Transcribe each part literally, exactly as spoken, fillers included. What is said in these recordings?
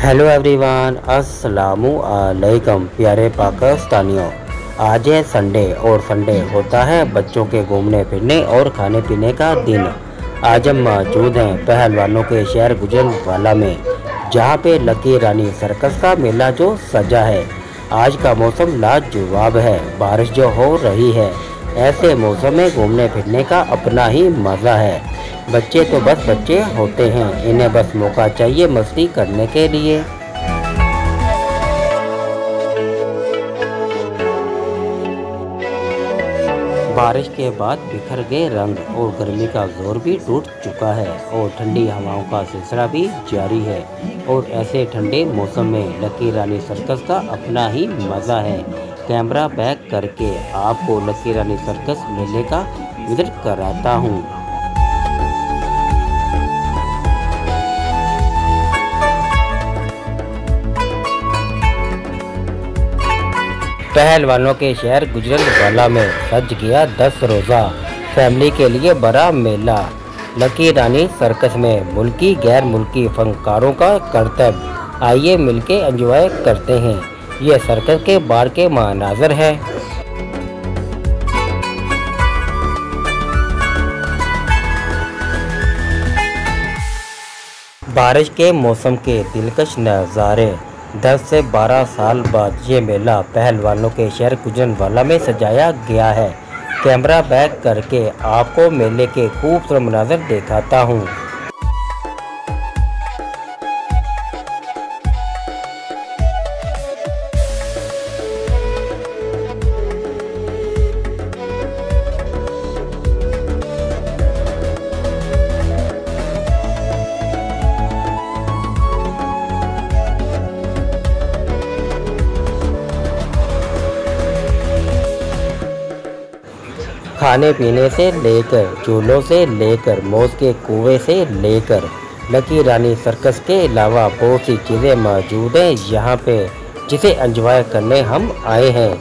Hello everyone, अस्सलामुअलैकुम प्यारे पाकिस्तानियों। आज है संडे और संडे होता है बच्चों के घूमने फिरने और खाने पीने का दिन। आज हम मौजूद हैं पहलवानों के शहर गुजरवाला में, जहां पे लकी रानी सर्कस का मेला जो सजा है। आज का मौसम लाजवाब है, बारिश जो हो रही है। ऐसे मौसम में घूमने फिरने का अपना ही मज़ा है। बच्चे तो बस बच्चे होते हैं, इन्हें बस मौका चाहिए मस्ती करने के लिए। बारिश के बाद बिखर गए रंग और गर्मी का जोर भी टूट चुका है और ठंडी हवाओं का सिलसिला भी जारी है। और ऐसे ठंडे मौसम में लकी रानी सर्कस का अपना ही मज़ा है। कैमरा बैक करके आपको लकी रानी सर्कस मेले का विजिट कराता हूँ। पहलवानों के शहर गुजरनवाला में सज गया दस रोज़ा फैमिली के लिए बड़ा मेला। लकी रानी सर्कस में मुल्की गैर मुल्की फनकारों का करतब, आइए मिलके एंजॉय करते हैं। ये सर्कस के बाहर के मनाज़र है। बारिश के मौसम के दिलकश नज़ारे। दस से बारह साल बाद ये मेला पहलवानों के शहर गुजरनवाला में सजाया गया है। कैमरा बैक करके आपको मेले के खूबसूरत मनाज़र दिखाता हूँ। खाने पीने से लेकर झूलों से लेकर मौज के कुएं से लेकर लकी रानी सर्कस के अलावा बहुत सी चीज़ें मौजूद हैं यहाँ पे, जिसे एंजॉय करने हम आए हैं।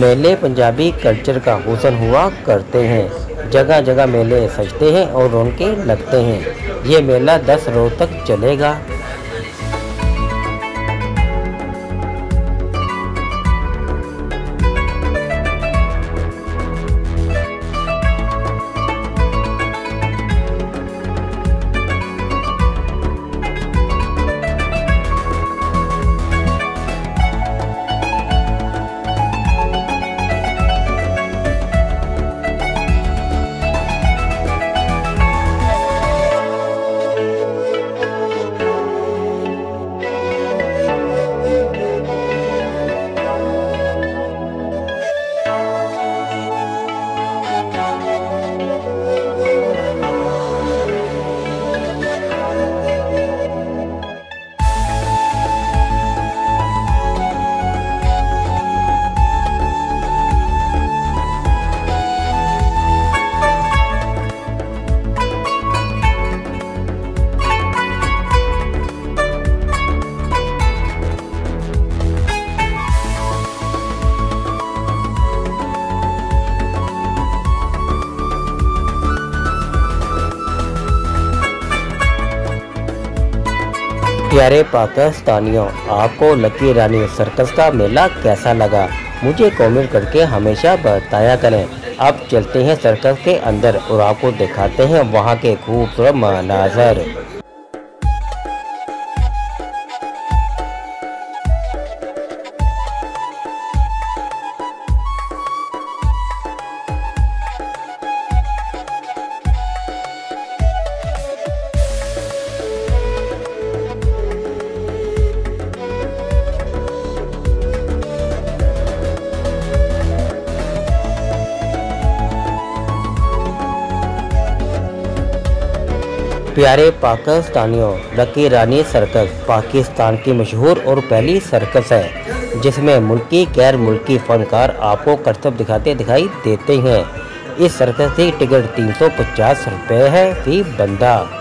मेले पंजाबी कल्चर का हुसन हुआ करते हैं। जगह जगह मेले सजते हैं और रौनकें लगते हैं। ये मेला दस रोज तक चलेगा। प्यारे पाकिस्तानियों, आपको लकी रानी सर्कस का मेला कैसा लगा मुझे कमेंट करके हमेशा बताया करें। अब चलते हैं सर्कस के अंदर और आपको दिखाते हैं वहां के खूबसूरत मनाज़र। प्यारे पाकिस्तानियों, लकी रानी सर्कस पाकिस्तान की मशहूर और पहली सर्कस है जिसमें मुल्की गैर मुल्की फनकार आपको करतब दिखाते दिखाई देते हैं। इस सर्कस की टिकट तीन सौ पचास रुपये है फी बंदा।